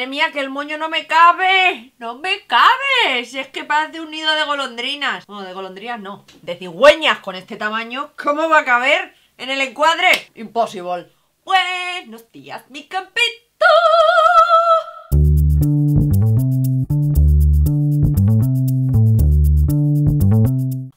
Madre mía, que el moño no me cabe. No me cabe. Si es que parece un nido de golondrinas. Bueno, de golondrinas no, de cigüeñas con este tamaño. ¿Cómo va a caber en el encuadre? Imposible. Buenos días, mi campito.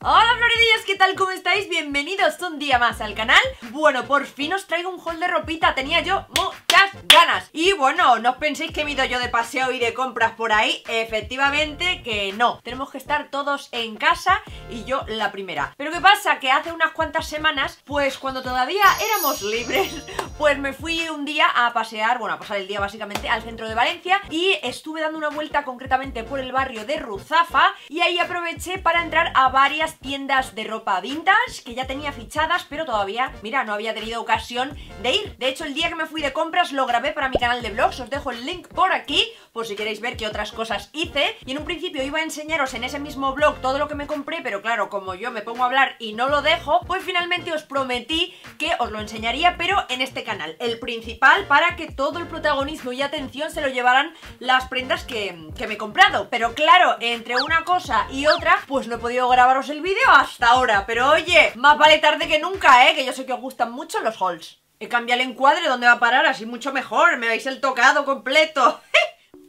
Hola floridillas, ¿qué tal? ¿Cómo estáis? Bienvenidos un día más al canal. Bueno, por fin os traigo un haul de ropita. Tenía yo muchas ganas. Y bueno, no os penséis que he ido yo de paseo y de compras por ahí. Efectivamente que no. Tenemos que estar todos en casa y yo la primera. Pero ¿qué pasa? Que hace unas cuantas semanas, pues cuando todavía éramos libres, pues me fui un día a pasear, bueno, a pasar el día básicamente al centro de Valencia. Y estuve dando una vuelta concretamente por el barrio de Ruzafa. Y ahí aproveché para entrar a varias tiendas de ropa vintage que ya tenía fichadas, pero todavía, mira, no había tenido ocasión de ir. De hecho, el día que me fui de compras lo grabé para mi canal de vlogs, os dejo el link por aquí por si queréis ver qué otras cosas hice. Y en un principio iba a enseñaros en ese mismo vlog todo lo que me compré, pero claro, como yo me pongo a hablar y no lo dejo, pues finalmente os prometí que os lo enseñaría, pero en este canal, el principal, para que todo el protagonismo y atención se lo llevaran las prendas que me he comprado. Pero claro, entre una cosa y otra, pues no he podido grabaros el vídeo hasta ahora, pero oye, más vale tarde que nunca, que yo sé que os gustan mucho los hauls. He cambiado el encuadre, ¿dónde va a parar? Así mucho mejor, me veis el tocado completo.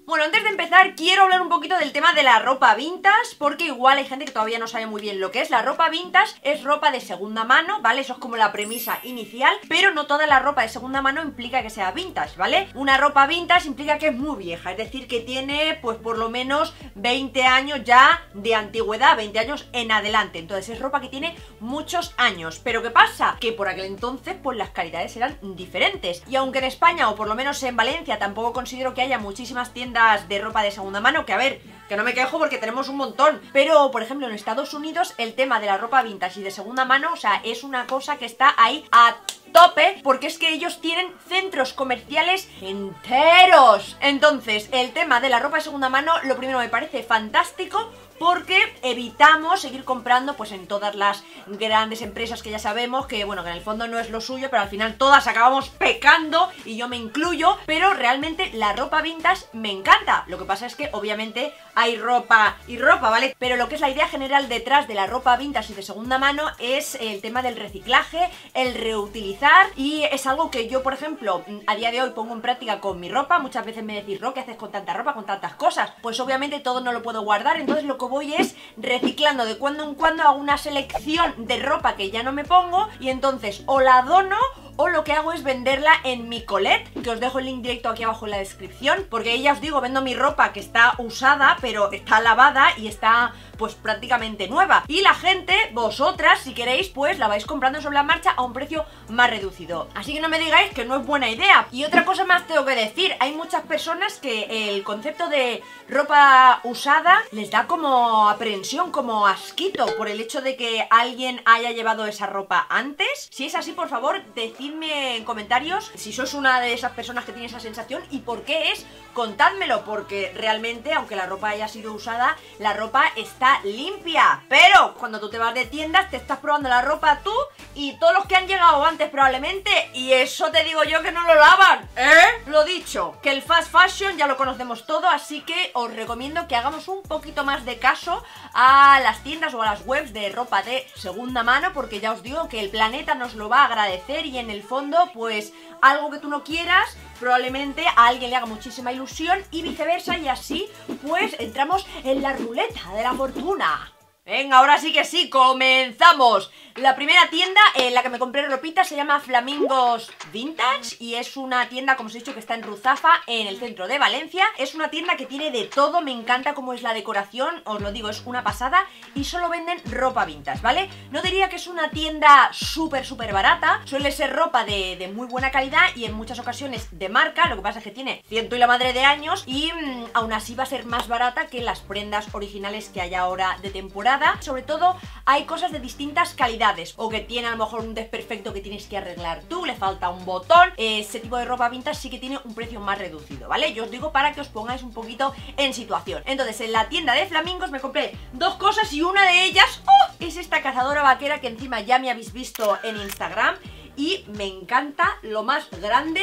Bueno, antes de empezar quiero hablar un poquito del tema de la ropa vintage, porque igual hay gente que todavía no sabe muy bien lo que es. La ropa vintage es ropa de segunda mano, ¿vale? Eso es como la premisa inicial, pero no toda la ropa de segunda mano implica que sea vintage, ¿vale? Una ropa vintage implica que es muy vieja, es decir, que tiene pues por lo menos 20 años ya de antigüedad, 20 años en adelante. Entonces es ropa que tiene muchos años. ¿Pero qué pasa? Que por aquel entonces pues las calidades eran diferentes. Y aunque en España, o por lo menos en Valencia, tampoco considero que haya muchísimas tiendas de ropa de segunda mano, que a ver, que no me quejo porque tenemos un montón, pero por ejemplo en Estados Unidos el tema de la ropa vintage y de segunda mano, o sea, es una cosa que está ahí a tope, porque es que ellos tienen centros comerciales enteros. Entonces el tema de la ropa de segunda mano, lo primero, me parece fantástico porque evitamos seguir comprando pues en todas las grandes empresas que ya sabemos que, bueno, que en el fondo no es lo suyo, pero al final todas acabamos pecando y yo me incluyo. Pero realmente la ropa vintage me encanta. Lo que pasa es que obviamente hay ropa y ropa, ¿vale? Pero lo que es la idea general detrás de la ropa vintage y de segunda mano es el tema del reciclaje, el reutilizar. Y es algo que yo, por ejemplo, a día de hoy pongo en práctica con mi ropa. Muchas veces me decís, Ro, ¿qué haces con tanta ropa, con tantas cosas? Pues obviamente todo no lo puedo guardar, entonces lo que voy es reciclando. De cuando en cuando hago una selección de ropa que ya no me pongo y entonces o la dono o lo que hago es venderla en mi Colette, que os dejo el link directo aquí abajo en la descripción, porque ahí ya os digo, vendo mi ropa que está usada, pero está lavada y está pues prácticamente nueva. Y la gente, vosotras, si queréis, pues la vais comprando sobre la marcha a un precio más reducido. Así que no me digáis que no es buena idea. Y otra cosa más tengo que decir, hay muchas personas que el concepto de ropa usada les da como aprensión, como asquito, por el hecho de que alguien haya llevado esa ropa antes. Si es así, por favor, decidme en comentarios si sois una de esas personas que tiene esa sensación y por qué es, contádmelo, porque realmente, aunque la ropa haya sido usada, la ropa está limpia. Pero cuando tú te vas de tiendas, te estás probando la ropa tú y todos los que han llegado antes probablemente, y eso te digo yo que no lo lavan, ¿eh? Lo dicho, que el fast fashion ya lo conocemos todo, así que os recomiendo que hagamos un poquito más de caso a las tiendas o a las webs de ropa de segunda mano, porque ya os digo que el planeta nos lo va a agradecer. Y en el fondo, pues algo que tú no quieras, probablemente a alguien le haga muchísima ilusión y viceversa, y así pues entramos en la ruleta de la fortuna. Venga, ahora sí que sí, comenzamos. La primera tienda en la que me compré ropita se llama Flamingos Vintage y es una tienda, como os he dicho, que está en Ruzafa, en el centro de Valencia. Es una tienda que tiene de todo, me encanta cómo es la decoración, os lo digo, es una pasada, y solo venden ropa vintage, ¿vale? No diría que es una tienda súper, súper barata, suele ser ropa de muy buena calidad y en muchas ocasiones de marca. Lo que pasa es que tiene ciento y la madre de años y aún así va a ser más barata que las prendas originales que hay ahora de temporada. Sobre todo hay cosas de distintas calidades, o que tiene a lo mejor un desperfecto que tienes que arreglar tú, le falta un botón. Ese tipo de ropa vintage sí que tiene un precio más reducido, ¿vale? Yo os digo para que os pongáis un poquito en situación. Entonces en la tienda de Flamingos me compré dos cosas y una de ellas es esta cazadora vaquera que encima ya me habéis visto en Instagram y me encanta, lo más grande.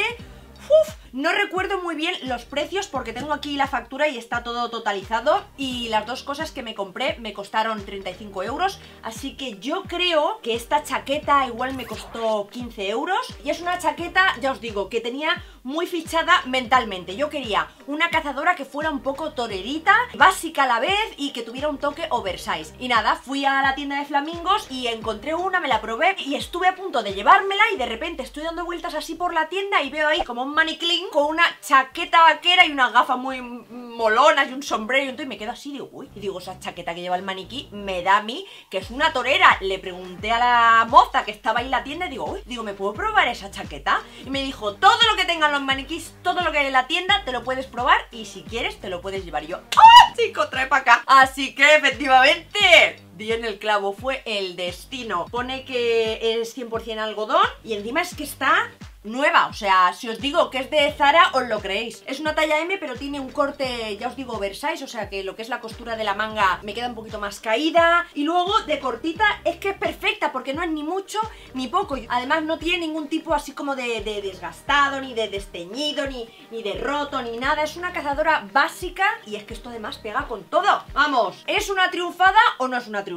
No recuerdo muy bien los precios porque tengo aquí la factura y está todo totalizado, y las dos cosas que me compré me costaron 35 euros, así que yo creo que esta chaqueta igual me costó 15 euros, y es una chaqueta, ya os digo, que tenía muy fichada mentalmente. Yo quería una cazadora que fuera un poco torerita, básica a la vez y que tuviera un toque oversize, y nada, fui a la tienda de Flamingos y encontré una, me la probé y estuve a punto de llevármela, y de repente estoy dando vueltas así por la tienda y veo ahí como un maniquín con una chaqueta vaquera y unas gafas muy molonas y un sombrero, y entonces me quedo así y digo, uy, y digo, esa chaqueta que lleva el maniquí me da a mí que es una torera. Le pregunté a la moza que estaba ahí en la tienda y digo, uy, digo, ¿me puedo probar esa chaqueta? Y me dijo, todo lo que tengan los maniquís, todo lo que hay en la tienda te lo puedes probar, y si quieres te lo puedes llevar. Y yo, ¡ah, chico, trae para acá! Así que efectivamente di en el clavo, fue el destino. Pone que es 100% algodón y encima es que está nueva, o sea, si os digo que es de Zara os lo creéis. Es una talla M pero tiene un corte, ya os digo, oversize, o sea que lo que es la costura de la manga me queda un poquito más caída, y luego de cortita es que es perfecta porque no es ni mucho ni poco, además no tiene ningún tipo así como de desgastado, ni de desteñido, ni de roto, ni nada. Es una cazadora básica, y es que esto además pega con todo. Vamos, ¿es una triunfada o no es una triunfada?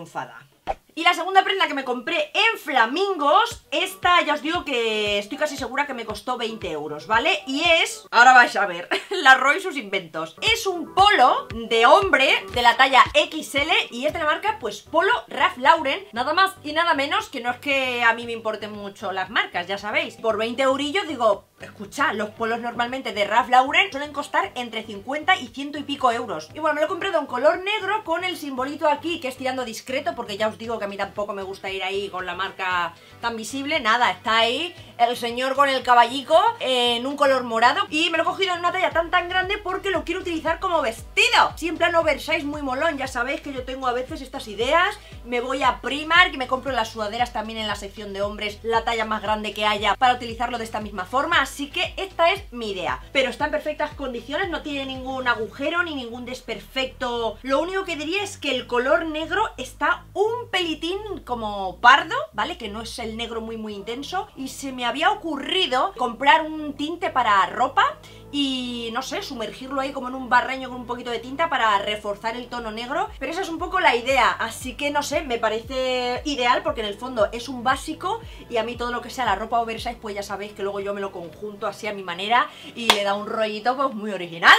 Y la segunda prenda que me compré en Flamingos, esta ya os digo que estoy casi segura que me costó 20 euros, ¿vale? Y es, ahora vais a ver, la Roy y sus inventos. Es un polo de hombre de la talla XL y es de la marca, pues, Polo Ralph Lauren, nada más y nada menos, que no es que a mí me importen mucho las marcas, ya sabéis. Por 20 eurillos digo, escucha, los polos normalmente de Ralph Lauren suelen costar entre 50 y 100 y pico euros. Y bueno, me lo he comprado en color negro con el simbolito aquí, que es tirando discreto, porque ya os digo que a mí tampoco me gusta ir ahí con la marca tan visible. Nada, está ahí el señor con el caballico en un color morado, y me lo he cogido en una talla tan grande porque lo quiero utilizar como vestido, sí, en plan oversize, muy molón. Ya sabéis que yo tengo a veces estas ideas, me voy a Primark y me compro las sudaderas también en la sección de hombres, la talla más grande que haya, para utilizarlo de esta misma forma. Así que esta es mi idea, pero está en perfectas condiciones, no tiene ningún agujero ni ningún desperfecto. Lo único que diría es que el color negro está un pelitín como pardo, ¿vale? Que no es el negro muy intenso, y se me había ocurrido comprar un tinte para ropa y, no sé, sumergirlo ahí como en un barreño con un poquito de tinta para reforzar el tono negro, pero esa es un poco la idea. Así que, no sé, me parece ideal porque en el fondo es un básico, y a mí todo lo que sea la ropa oversize, pues ya sabéis que luego yo me lo conjunto así a mi manera y le da un rollito pues muy original.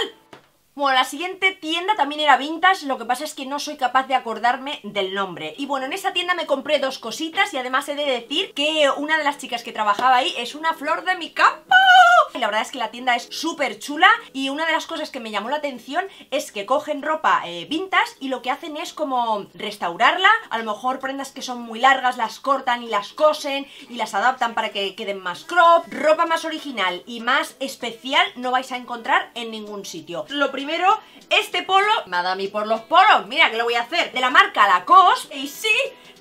Bueno, la siguiente tienda también era vintage, lo que pasa es que no soy capaz de acordarme del nombre. Y bueno, en esa tienda me compré dos cositas, y además he de decir que una de las chicas que trabajaba ahí es una flor de mi campo. La verdad es que la tienda es súper chula, y una de las cosas que me llamó la atención es que cogen ropa vintage y lo que hacen es como restaurarla. A lo mejor prendas que son muy largas las cortan y las cosen y las adaptan para que queden más crop. Ropa más original y más especial no vais a encontrar en ningún sitio. Lo primero, este polo me ha dado a mí por los polos, mira que lo voy a hacer, de la marca Lacoste, y sí,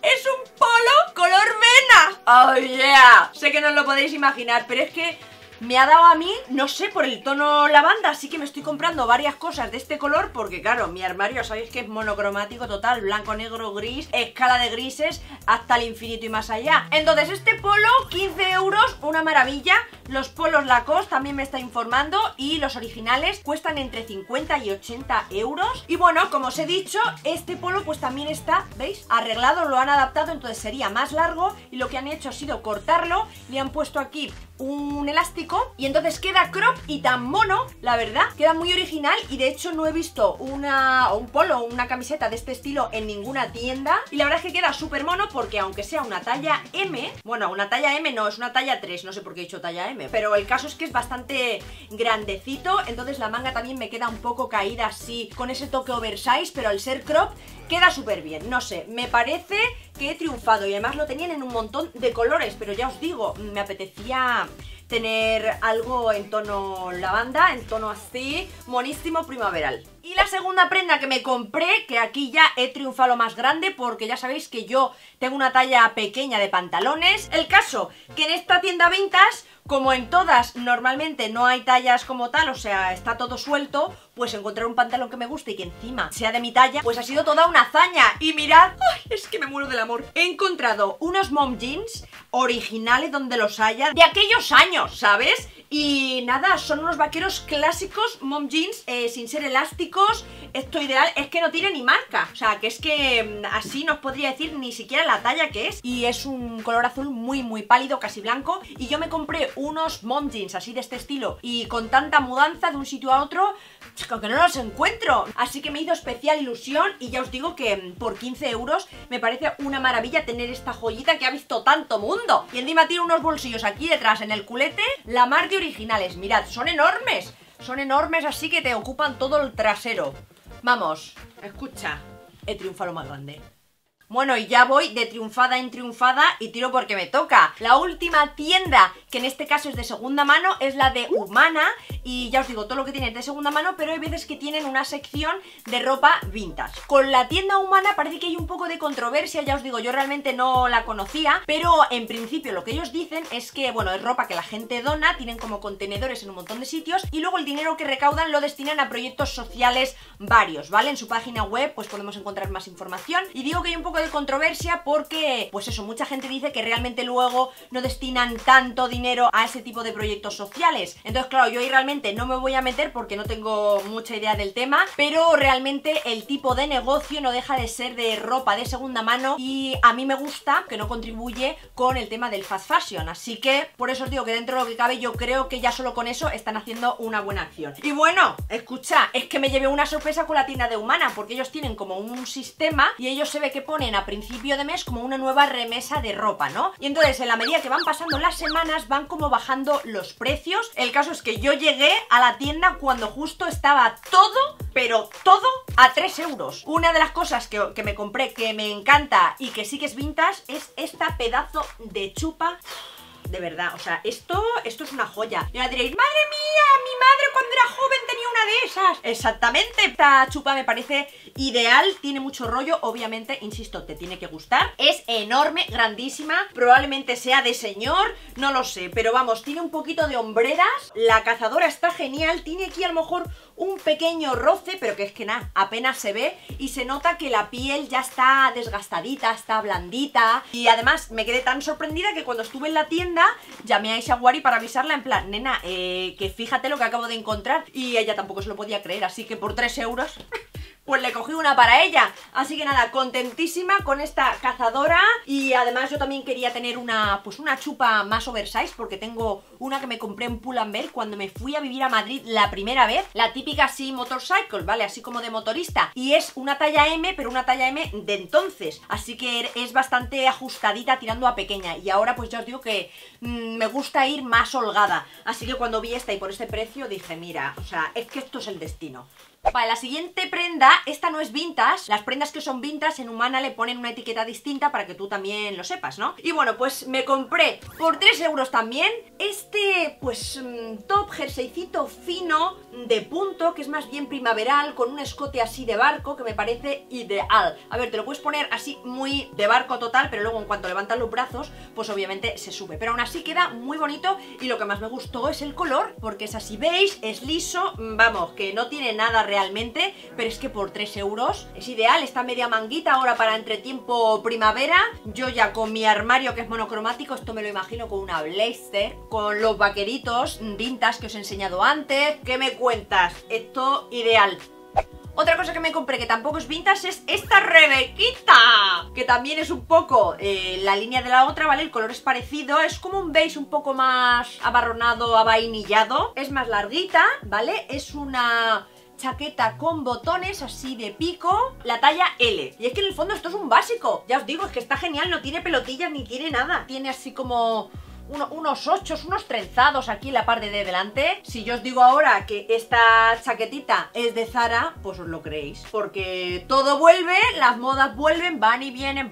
es un polo color vena. Oh yeah, sé que no os lo podéis imaginar, pero es que me ha dado a mí, no sé, por el tono lavanda. Así que me estoy comprando varias cosas de este color porque, claro, mi armario sabéis que es monocromático total, blanco, negro, gris, escala de grises hasta el infinito y más allá. Entonces este polo, 15 euros, una maravilla. Los polos Lacoste también me está informando, y los originales cuestan entre 50 y 80 euros. Y bueno, como os he dicho, este polo pues también está, ¿veis?, arreglado, lo han adaptado, entonces sería más largo, y lo que han hecho ha sido cortarlo, le han puesto aquí un elástico y entonces queda crop y tan mono, la verdad, queda muy original. Y de hecho no he visto un polo o una camiseta de este estilo en ninguna tienda, y la verdad es que queda súper mono porque aunque sea una talla M, bueno, una talla M no, es una talla 3, no sé por qué he dicho talla M, pero el caso es que es bastante grandecito, entonces la manga también me queda un poco caída así, con ese toque oversize, pero al ser crop queda súper bien. No sé, me parece que he triunfado, y además lo tenían en un montón de colores, pero ya os digo, me apetecía tener algo en tono lavanda, en tono así, monísimo, primaveral. Y la segunda prenda que me compré, que aquí ya he triunfado lo más grande, porque ya sabéis que yo tengo una talla pequeña de pantalones. El caso, que en esta tienda vintage, como en todas, normalmente no hay tallas como tal, o sea, está todo suelto, pues encontrar un pantalón que me guste y que encima sea de mi talla, pues ha sido toda una hazaña. Y mirad, ¡ay, es que me muero del amor! He encontrado unos mom jeans originales donde los haya, de aquellos años, ¿sabes? Y nada, son unos vaqueros clásicos, mom jeans, sin ser elásticos. Esto ideal, es que no tiene ni marca. O sea, que es que así no os podría decir ni siquiera la talla que es. Y es un color azul muy muy pálido, casi blanco. Y yo me compré unos mom jeans así de este estilo, y con tanta mudanza de un sitio a otro, chico, que no los encuentro. Así que me hizo especial ilusión. Y ya os digo que por 15 euros me parece una maravilla tener esta joyita que ha visto tanto mundo. Y encima tiene unos bolsillos aquí detrás en el culete, la marca originales, mirad, son enormes así que te ocupan todo el trasero. Vamos, escucha, he triunfado más grande. Bueno, y ya voy de triunfada en triunfada y tiro porque me toca. La última tienda, que en este caso es de segunda mano, es la de Humana. Y ya os digo, todo lo que tiene es de segunda mano, pero hay veces que tienen una sección de ropa vintage. Con la tienda Humana parece que hay un poco de controversia, ya os digo, yo realmente no la conocía. Pero en principio lo que ellos dicen es que, bueno, es ropa que la gente dona, tienen como contenedores en un montón de sitios. Y luego el dinero que recaudan lo destinan a proyectos sociales varios, ¿vale? En su página web pues podemos encontrar más información. Y digo que hay un poco de controversia porque, pues eso, mucha gente dice que realmente luego no destinan tanto dinero a ese tipo de proyectos sociales. Entonces, claro, yo ahí realmente no me voy a meter porque no tengo mucha idea del tema, pero realmente el tipo de negocio no deja de ser de ropa de segunda mano y a mí me gusta que no contribuye con el tema del fast fashion. Así que, por eso os digo que dentro de lo que cabe yo creo que ya solo con eso están haciendo una buena acción. Y bueno, escucha, es que me llevé una sorpresa con la tienda de Humana porque ellos tienen como un sistema y ellos se ve que ponen a principio de mes como una nueva remesa de ropa, ¿no? Y entonces en la medida que van pasando las semanas van como bajando los precios. El caso es que yo llegué a la tienda cuando justo estaba todo, pero todo a 3 euros. Una de las cosas que me compré que me encanta y que sí que es vintage es esta pedazo de chupa. De verdad, o sea, esto es una joya. Y ahora diréis, madre mía, mi madre cuando era joven tenía una de esas. Exactamente, esta chupa me parece ideal, tiene mucho rollo, obviamente, insisto, te tiene que gustar. Es enorme, grandísima, probablemente sea de señor, no lo sé, pero vamos, tiene un poquito de hombreras. La cazadora está genial, tiene aquí a lo mejor un pequeño roce, pero que es que nada, apenas se ve y se nota que la piel ya está desgastadita, está blandita. Y además me quedé tan sorprendida que cuando estuve en la tienda llamé a Ishawari para avisarla en plan, nena, que fíjate lo que acabo de encontrar. Y ella tampoco se lo podía creer, así que por 3 euros... pues le cogí una para ella. Así que nada, contentísima con esta cazadora. Y además yo también quería tener una, pues una chupa más oversize, porque tengo una que me compré en Pull&Bear cuando me fui a vivir a Madrid la primera vez. La típica así motorcycle, ¿vale? Así como de motorista. Y es una talla M, pero una talla M de entonces. Así que es bastante ajustadita, tirando a pequeña. Y ahora pues ya os digo que me gusta ir más holgada. Así que cuando vi esta y por este precio dije, mira, o sea, es que esto es el destino. Para la siguiente prenda, esta no es vintage. Las prendas que son vintage en Humana le ponen una etiqueta distinta para que tú también lo sepas, ¿no? Y bueno, pues me compré por 3 euros también este, pues, top jerseycito fino de punto, que es más bien primaveral, con un escote así de barco, que me parece ideal. A ver, te lo puedes poner así muy de barco total, pero luego en cuanto levantas los brazos, pues obviamente se sube. Pero aún así queda muy bonito y lo que más me gustó es el color, porque es así beige, es liso, vamos, que no tiene nada real realmente, pero es que por 3 euros es ideal. Esta media manguita ahora para entretiempo primavera. Yo ya con mi armario que es monocromático, esto me lo imagino con una blazer, con los vaqueritos vintage que os he enseñado antes. ¿Qué me cuentas? Esto ideal. Otra cosa que me compré que tampoco es vintage es esta rebequita, que también es un poco la línea de la otra, ¿vale? El color es parecido, es como un beige un poco más abarronado, avainillado. Es más larguita, ¿vale? Es una chaqueta con botones así de pico, la talla L. Y es que en el fondo esto es un básico, ya os digo, es que está genial, no tiene pelotillas ni tiene nada. Tiene así como unos ochos, unos trenzados aquí en la parte de delante. Si yo os digo ahora que esta chaquetita es de Zara, pues os lo creéis, porque todo vuelve, las modas vuelven, van y vienen,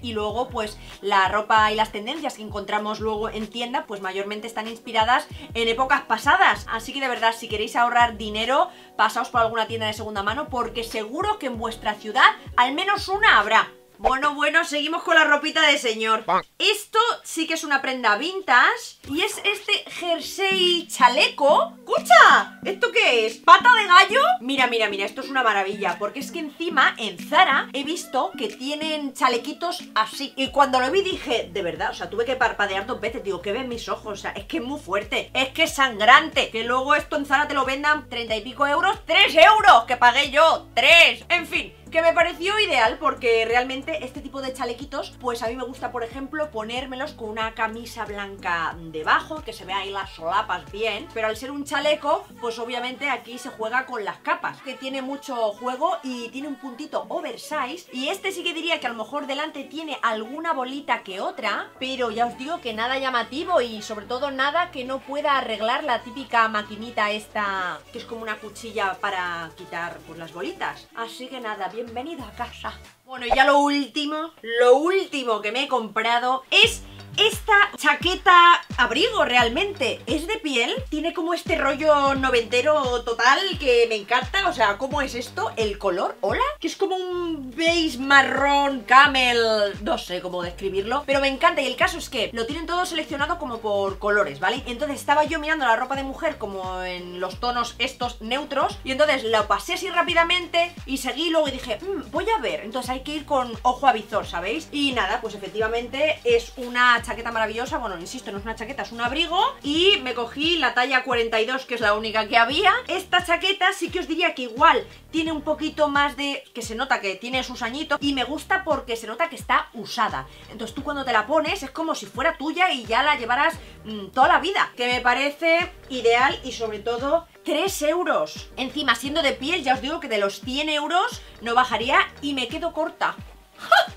y luego pues la ropa y las tendencias que encontramos luego en tienda pues mayormente están inspiradas en épocas pasadas. Así que de verdad, si queréis ahorrar dinero, pasaos por alguna tienda de segunda mano, porque seguro que en vuestra ciudad al menos una habrá. Bueno, seguimos con la ropita de señor. Esto sí que es una prenda vintage. Y es este jersey chaleco. ¡Escucha! ¿Esto qué es? ¿Pata de gallo? Mira, mira, mira, esto es una maravilla. Porque es que encima, en Zara, he visto que tienen chalequitos así. Y cuando lo vi dije, de verdad, o sea, tuve que parpadear 2 veces. Digo, ¿qué ven mis ojos? O sea, es que es muy fuerte. Es que es sangrante. Que luego esto en Zara te lo vendan 30 y pico euros. ¡3 euros! Que pagué yo, 3. En fin, que me pareció ideal porque realmente este tipo de chalequitos, pues a mí me gusta, por ejemplo, ponérmelos con una camisa blanca debajo, que se vea ahí las solapas bien, pero al ser un chaleco, pues obviamente aquí se juega con las capas, que tiene mucho juego y tiene un puntito oversize, y este sí que diría que a lo mejor delante tiene alguna bolita que otra, pero ya os digo que nada llamativo y sobre todo nada que no pueda arreglar la típica maquinita esta, que es como una cuchilla para quitar pues las bolitas, así que nada, bien. Bienvenido a casa. Bueno, y ya lo último que me he comprado es esta chaqueta abrigo realmente. Es de piel, tiene como este rollo noventero total que me encanta. O sea, ¿cómo es esto? El color, hola, que es como un beige marrón camel, no sé cómo describirlo, pero me encanta. Y el caso es que lo tienen todo seleccionado como por colores, ¿vale? Entonces estaba yo mirando la ropa de mujer como en los tonos estos neutros, y entonces la pasé así rápidamente y seguí luego y dije, voy a ver. Entonces hay que ir con ojo avizor, ¿sabéis? Y nada, pues efectivamente es una chaqueta maravillosa. Bueno, insisto, no es una chaqueta, es un abrigo, y me cogí la talla 42, que es la única que había. Esta chaqueta sí que os diría que igual tiene un poquito más de, que se nota que tiene sus añitos, y me gusta porque se nota que está usada. Entonces tú cuando te la pones es como si fuera tuya y ya la llevaras toda la vida, que me parece ideal. Y sobre todo 3 euros, encima siendo de piel, ya os digo que de los 100 euros no bajaría y me quedo corta. ¡Ja!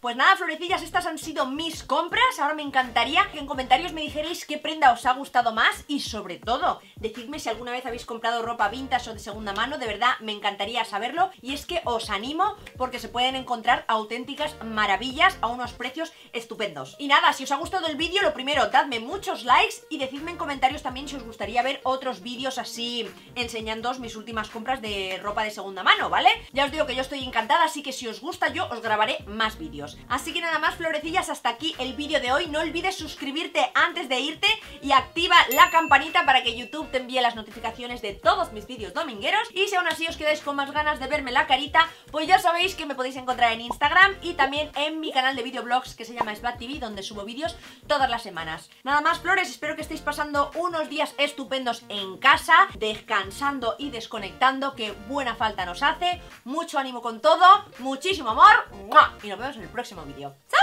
Pues nada, florecillas, estas han sido mis compras. Ahora me encantaría que en comentarios me dijerais qué prenda os ha gustado más y sobre todo, decidme si alguna vez habéis comprado ropa vintage o de segunda mano. De verdad, me encantaría saberlo, y es que os animo porque se pueden encontrar auténticas maravillas a unos precios estupendos. Y nada, si os ha gustado el vídeo, lo primero, dadme muchos likes y decidme en comentarios también si os gustaría ver otros vídeos así enseñándoos mis últimas compras de ropa de segunda mano, ¿vale? Ya os digo que yo estoy encantada, así que si os gusta yo os grabaré más vídeos. Así que nada más, florecillas, hasta aquí el vídeo de hoy. No olvides suscribirte antes de irte y activa la campanita para que YouTube te envíe las notificaciones de todos mis vídeos domingueros. Y si aún así os quedáis con más ganas de verme la carita, pues ya sabéis que me podéis encontrar en Instagram y también en mi canal de videoblogs que se llama Sbat TV, donde subo vídeos todas las semanas. Nada más, flores, espero que estéis pasando unos días estupendos en casa, descansando y desconectando, que buena falta nos hace. Mucho ánimo con todo, muchísimo amor, ¡mua! Y nos vemos en el próximo vídeo. ¡Chao!